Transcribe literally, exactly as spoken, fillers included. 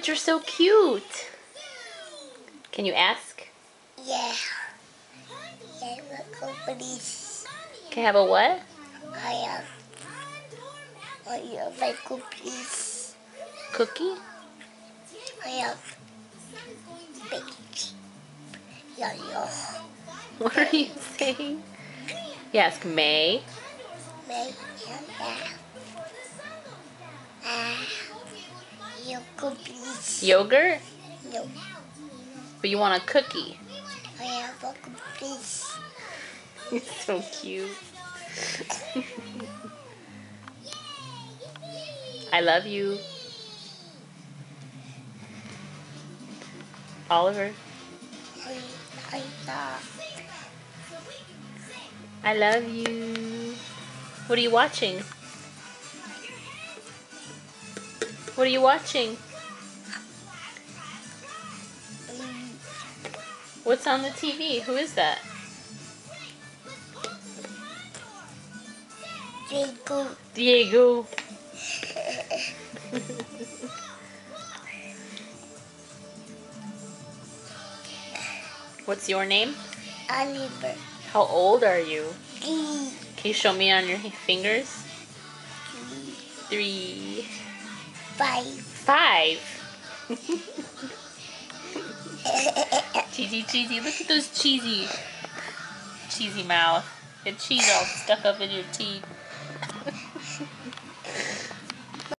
but you're so cute. Can you ask? Yeah. I have a companies. Can I have a what? I have. I have my cookies. Cookie? I have. Baked. Yeah, yeah. What are you saying? You ask May. May, yeah, yeah. Ah. Yogurt. Yogurt? No. But you want a cookie? I have a cookie. You're so cute. I love you. Oliver. I, I love. I love you. What are you watching? What are you watching? What's on the T V? Who is that? Diego. Diego. What's your name? Oliver. How old are you? Three. Can you show me on your fingers? Three. Three. Five. Five. Cheesy, cheesy. Look at those cheesy, cheesy mouth. Your cheese all stuck up in your teeth.